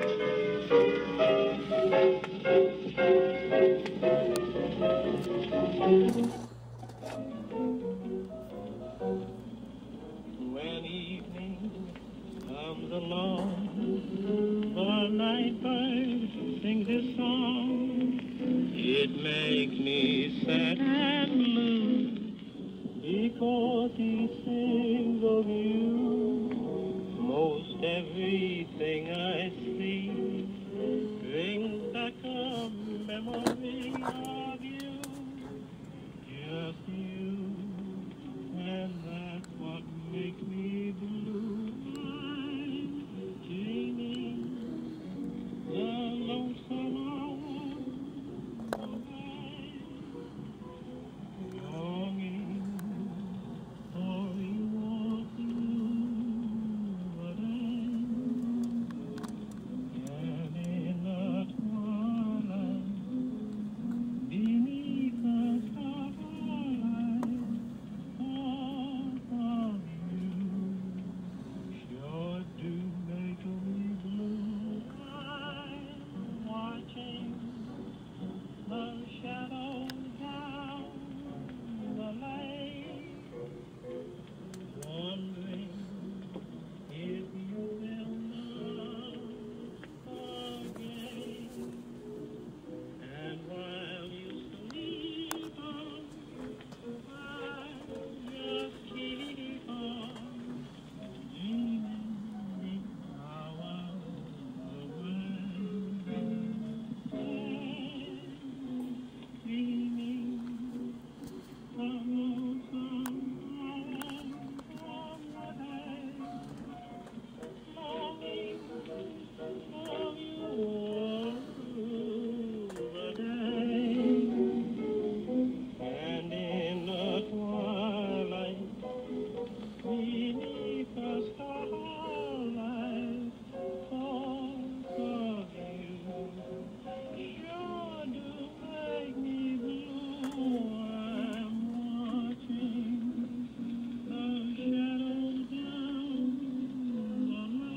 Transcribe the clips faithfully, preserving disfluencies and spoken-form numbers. When evening comes along, the night bird sings his song. It makes me sad and blue because he sings of you. Most everything I see brings back a memory of you, just you, and that's what makes me blue. My Jamie, the lonesome hour of mine, longing for you all through the day, and in the twilight beneath the starlight, thoughts of you sure do make me blue. I'm watching the shadows down the lane, wondering if you will love again. And while you sleep on, I'll just keep on dreaming how I was away, dreaming the lonesome hour of the day, longing for you all the day, and in the twilight beneath the starlight, thoughts of you sure do make me blue. I'm watching the shadows down the lane, wondering if you will come again. And while you sleep on,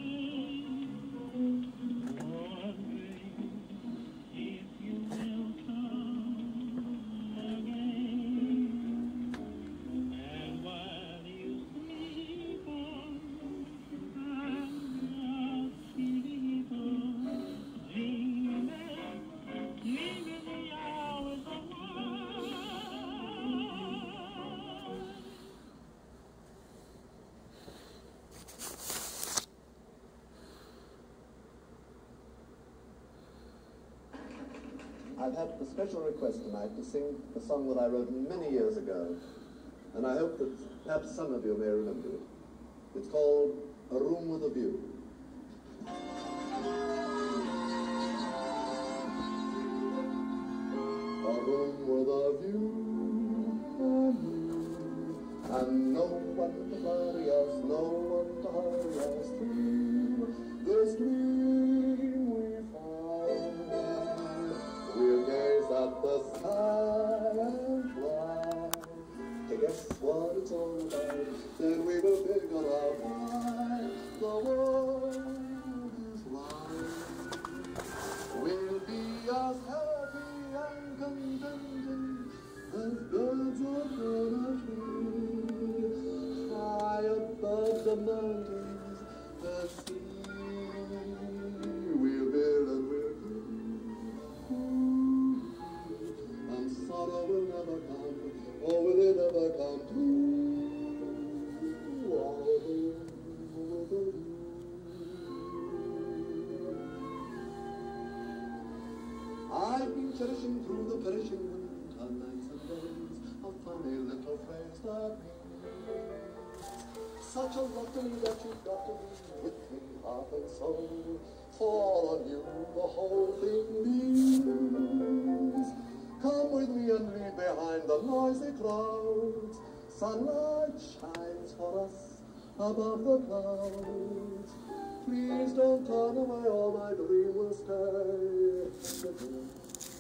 I'll just keep on dreaming, dreaming the hours of mine. I've had a special request tonight to sing a song that I wrote many years ago, and I hope that perhaps some of you may remember it. It's called A Room with a View. A room with a view, and no one to worry us, no one to hurry us through this dream we find. We'll gaze at the sky and fly to guess what it's all about. Then we will figure out why the world is wide. We'll be as happy and contented as birds of a tree, high above the mountains, the sea. We'll build and we'll do, and sorrow will never come, or will it ever come to all the world? I've been cherishing through the perishing winter nights and days a funny little phrase that means such a lot to me that you've got to be with me heart and soul, for all of you the whole thing means. Come with me and leave behind the noisy clouds, sunlight shines for us above the clouds. Please don't turn away, all my dream will stay.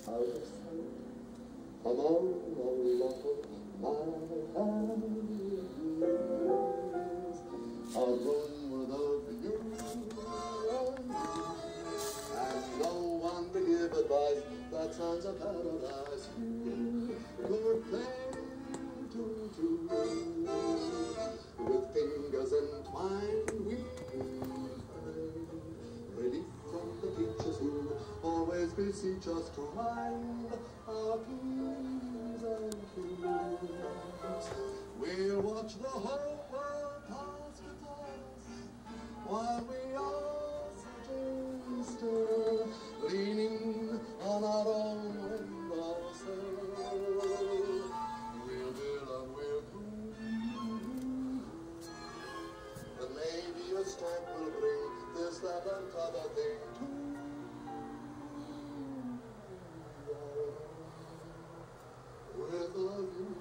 Out of sight, among the lot of my happiness, a room with a view. that sounds of paradise. We're playing to do with fingers entwined. We pray relief from the teachers who always beseech us to mind our P's and Q's. We'll watch the whole world pass with us while we all sit still, leaning on our own window sill. We'll build and we'll prove that maybe a stripe will bring this, that, and t'other thing too. With love you.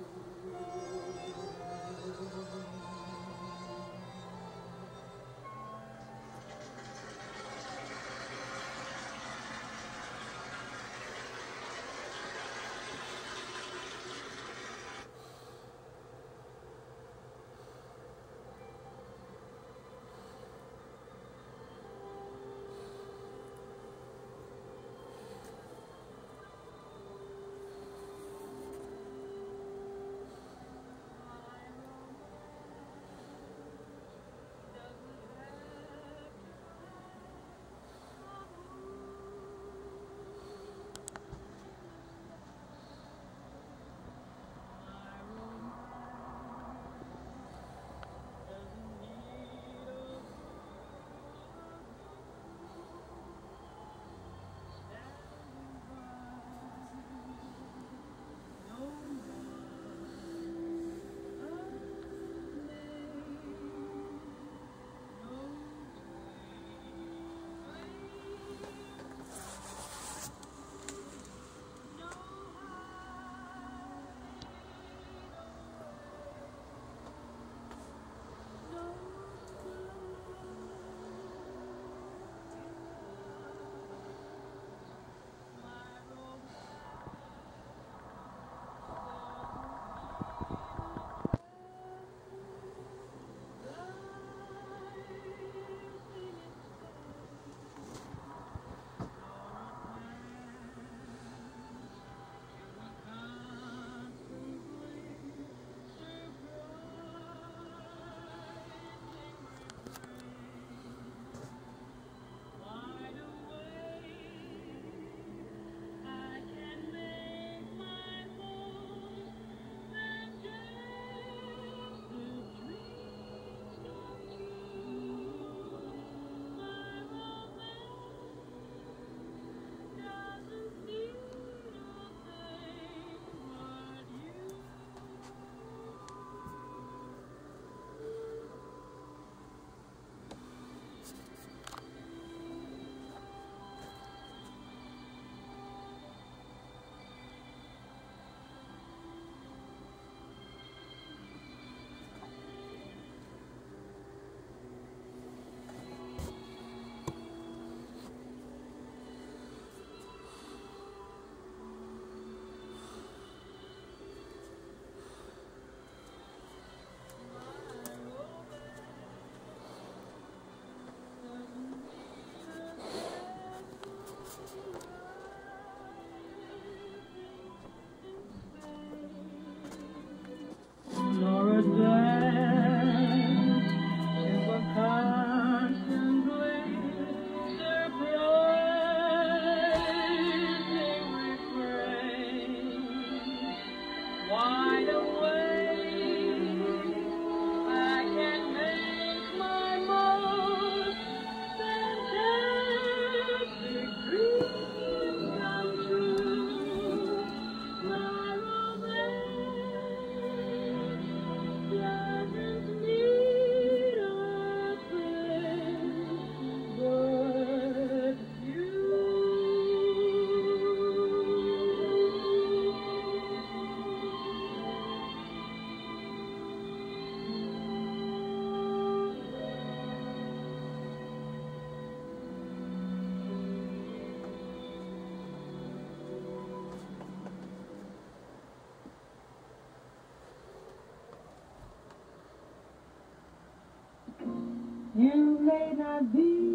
You may not be.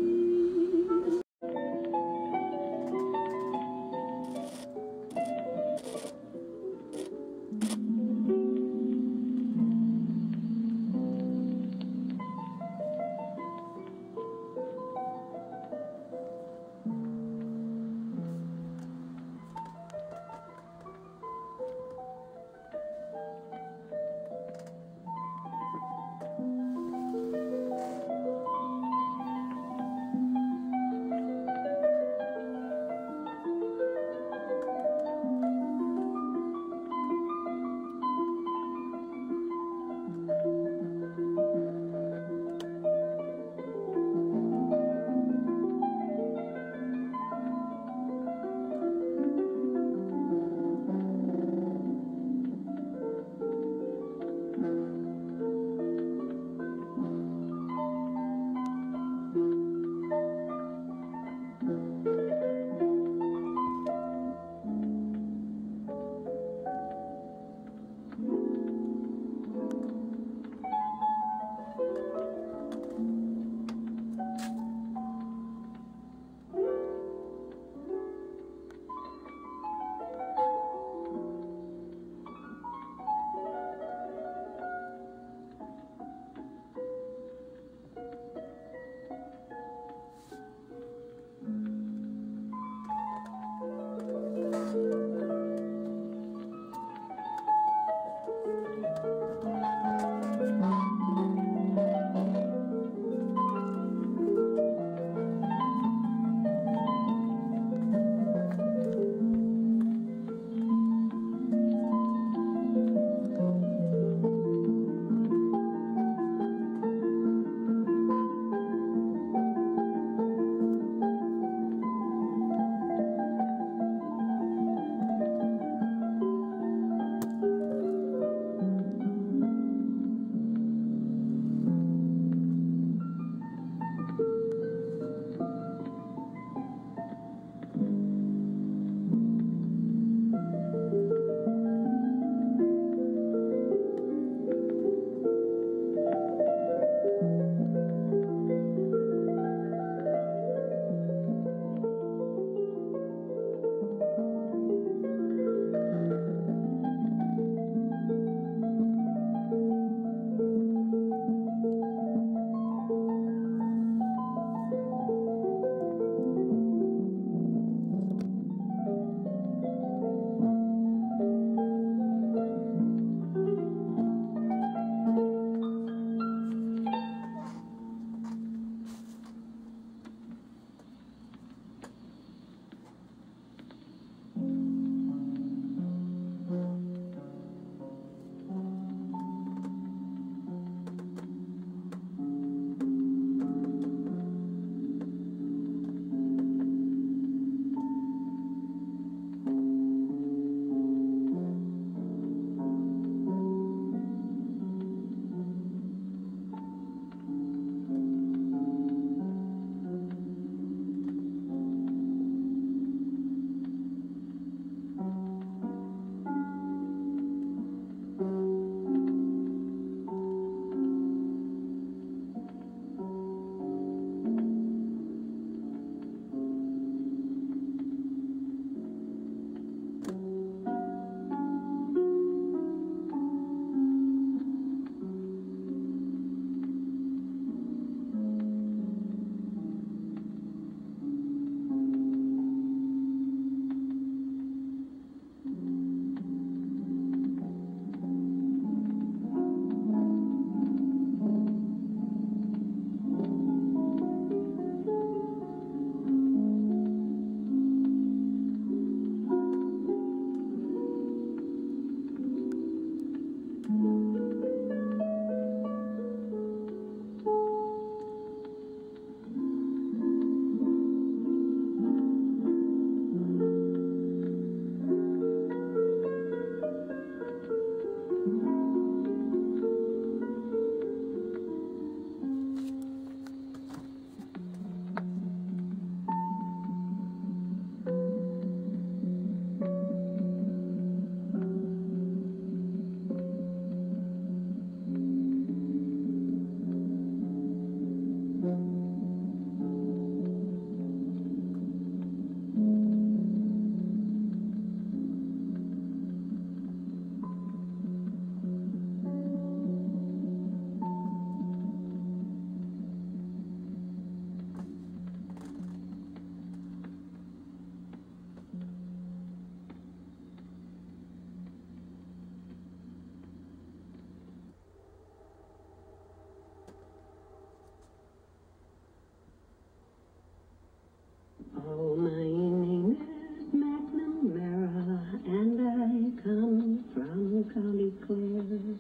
shores,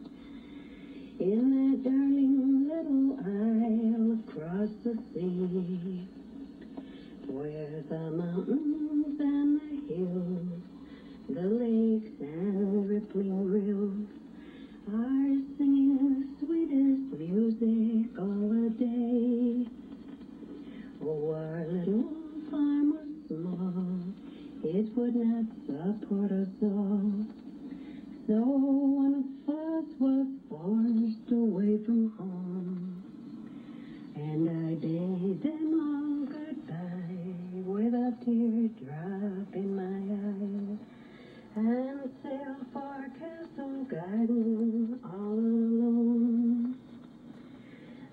in that darling little isle across the sea, where the mountains and the hills, the lakes and rippling rills are singing sweetest music all the day. Oh, our little farm was small, it would not support us all, so one of us was forced away from home, and I bade them all goodbye with a teardrop in my eye, and sailed for Castle Garden all alone.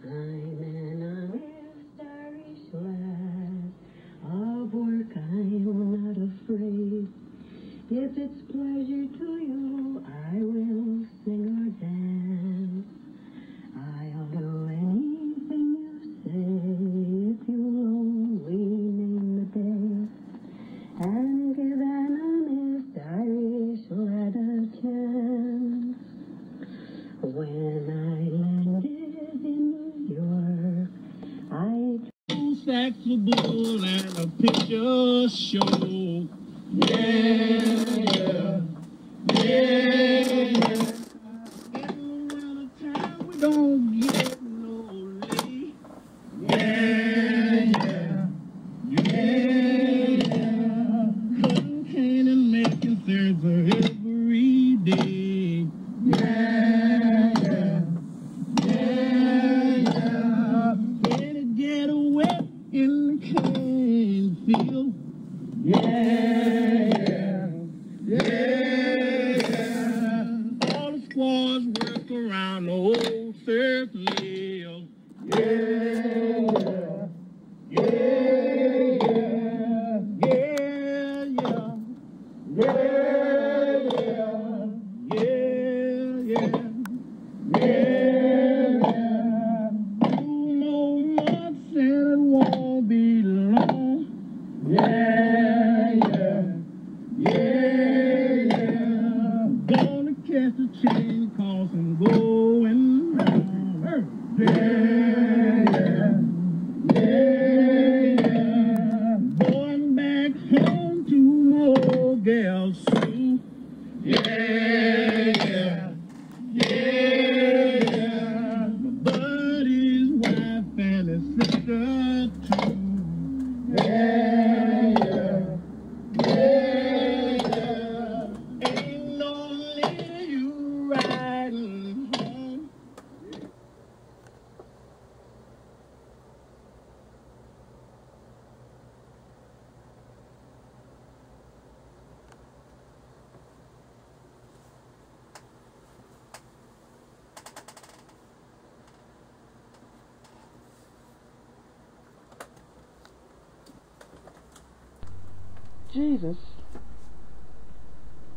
I'm an honest Irish lad, of work I'm not afraid. If it's pleasure to you, I will sing or dance. I'll do anything you say, if you'll only name the day, and give an honest Irish lad a chance. When I landed in New York, I two sacks of bull and a picture show. Yeah. Jesus,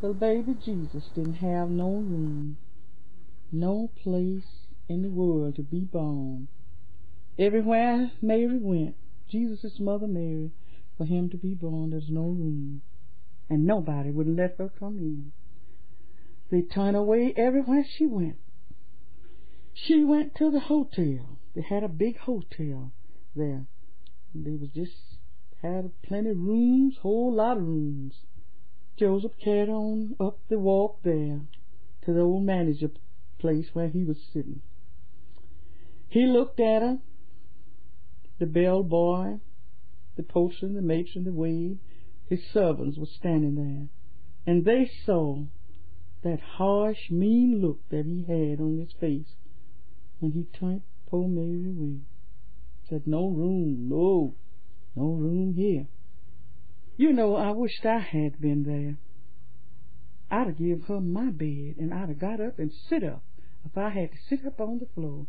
little baby Jesus didn't have no room, no place in the world to be born. Everywhere Mary went, Jesus' mother Mary, for him to be born, there's no room. And nobody would let her come in. They turned away everywhere she went. She went to the hotel. They had a big hotel there. They was just had plenty of rooms, whole lot of rooms. Joseph carried on up the walk there to the old manager's place where he was sitting. He looked at her, the bell boy, the postman, the matron, the maid, his servants were standing there, and they saw that harsh, mean look that he had on his face when he turned poor Mary away. Said, no room, no. No room here. You know, I wished I had been there. I'd have give her my bed, and I'd have got up and sit up if I had to sit up on the floor.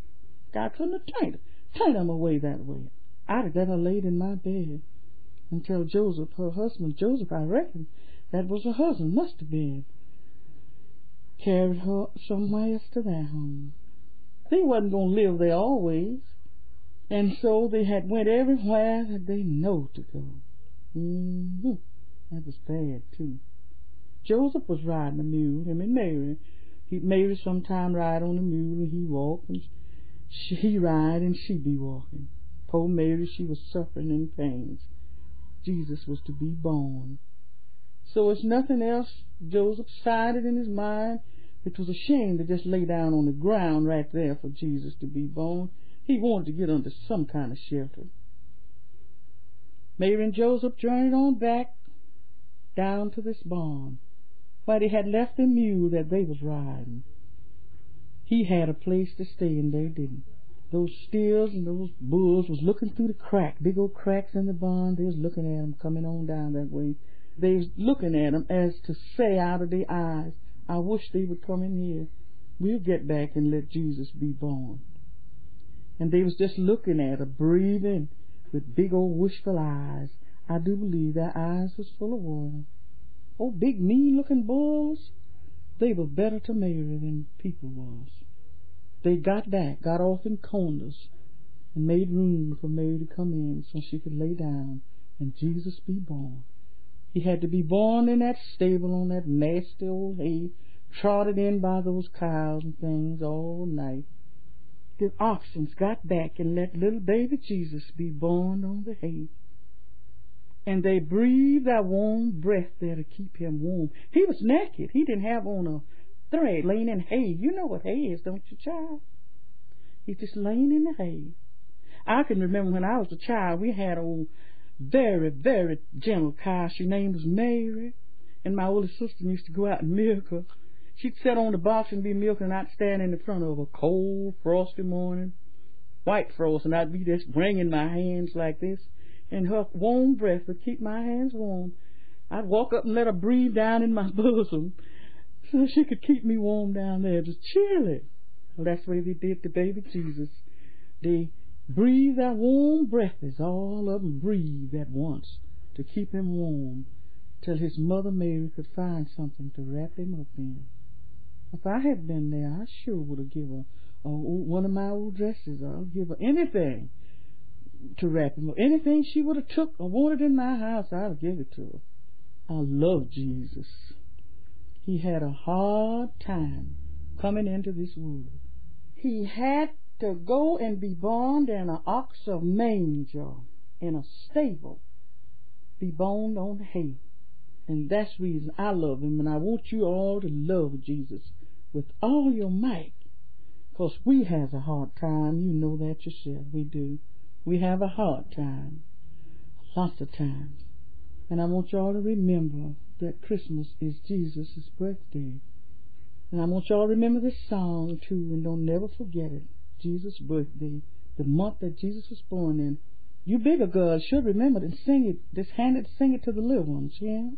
God couldn't have turned her, turned them away that way. I'd have let her laid in my bed until Joseph, her husband, Joseph, I reckon, that was her husband, must have been, carried her somewhere else to their home. They wasn't going to live there always. And so they had went everywhere that they know to go. Mm-hmm. That was bad, too. Joseph was riding a mule, him and Mary, He maybe sometime ride on the mule and he walk, and she he ride and she be walking. Poor Mary, she was suffering in pains. Jesus was to be born. So it's nothing else. Joseph decided in his mind it was a shame to just lay down on the ground right there for Jesus to be born. He wanted to get under some kind of shelter. Mary and Joseph journeyed on back down to this barn where they had left the mule that they was riding. He had a place to stay and they didn't. Those steers and those bulls was looking through the crack, big old cracks in the barn. They was looking at them coming on down that way. They was looking at them as to say out of their eyes, I wish they would come in here. We'll get back and let Jesus be born. And they was just looking at her, breathing with big old wishful eyes. I do believe their eyes was full of water. Oh, big mean-looking bulls, they were better to marry than people was. They got back, got off in corners, and made room for Mary to come in so she could lay down and Jesus be born. He had to be born in that stable on that nasty old hay, trotted in by those cows and things all night. The oxen got back and let little baby Jesus be born on the hay. And they breathed that warm breath there to keep him warm. He was naked. He didn't have on a thread, laying in hay. You know what hay is, don't you, child? He's just laying in the hay. I can remember when I was a child, we had old, very, very gentle cow. Her name was Mary. And my older sister used to go out and milk her. She'd sit on the box and be milking, and I'd stand in the front of a cold, frosty morning, white frost, and I'd be just wringing my hands like this. And her warm breath would keep my hands warm. I'd walk up and let her breathe down in my bosom so she could keep me warm down there. Just chilly. Well, that's the way they did to baby Jesus. They breathed that warm breath, as all of them breathed at once, to keep him warm till his mother Mary could find something to wrap him up in. If I had been there, I sure would have given her uh, one of my old dresses. I'll give her anything to wrap him up. Anything she would have took or wanted in my house, I'll give it to her. I love Jesus. He had a hard time coming into this world. He had to go and be born in an ox of manger, in a stable, be born on hay. And that's the reason I love him, and I want you all to love Jesus with all your might, because we has a hard time. You know that yourself. We do. We have a hard time, lots of times. And I want y'all to remember that Christmas is Jesus' birthday. And I want y'all to remember this song, too, and don't never forget it. Jesus' birthday, the month that Jesus was born in. You bigger girls should remember it and sing it, just hand it, sing it to the little ones, yeah?